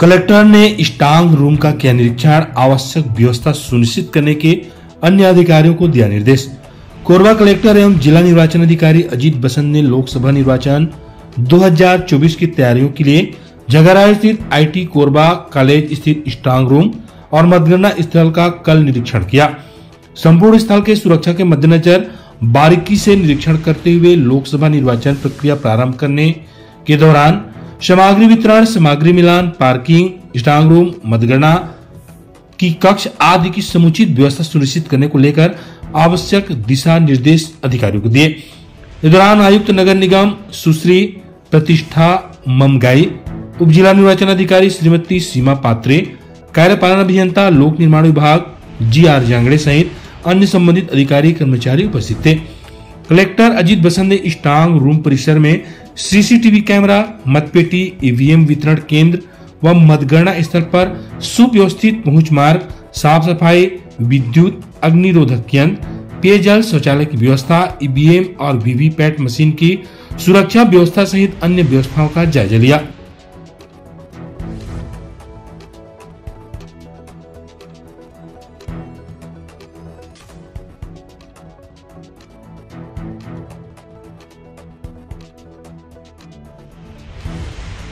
Collector ने strong room का किया निरीक्षण, आवश्यक व्यवस्था सुनिश्चित करने के अन्य अधिकारियों को दिया निर्देश। कोरबा कलेक्टर एवं जिला निर्वाचन अधिकारी अजीत बसंत ने लोकसभा निर्वाचन 2024 की तैयारियों के लिए जगराय स्थित IT कोरबा कॉलेज स्थित स्ट्रांग रूम और मतगणना स्थल का कल निरीक्षण किया। संपूर्ण स्थल के सुरक्षा के मद्देनजर बारीकी से निरीक्षण करते हुए लोकसभा निर्वाचन प्रक्रिया प्रारंभ करने के दौरान सामग्री वितरण, सामग्री मिलान, पार्किंग, स्ट्रांग रूम, मतगणना की कक्ष आदि की समुचित व्यवस्था सुनिश्चित करने को लेकर आवश्यक दिशा निर्देश अधिकारियों को दिए। इस दौरान आयुक्त नगर निगम सुश्री प्रतिष्ठा ममगाई, उप जिला निर्वाचन अधिकारी श्रीमती सीमा पात्रे, कार्यपालन अभियंता लोक निर्माण विभाग GR जांगड़े सहित अन्य संबंधित अधिकारी कर्मचारी उपस्थित थे। कलेक्टर अजीत बसंत ने स्ट्रांग रूम परिसर में CCTV कैमरा, मतपेटी, EVM वितरण केंद्र व मतगणना स्थल पर सुव्यवस्थित पहुंच मार्ग, साफ सफाई, विद्युत, अग्निरोधक यंत्र, पेयजल, शौचालय की व्यवस्था, EVM और VVPAT मशीन की सुरक्षा व्यवस्था सहित अन्य व्यवस्थाओं का जायजा लिया।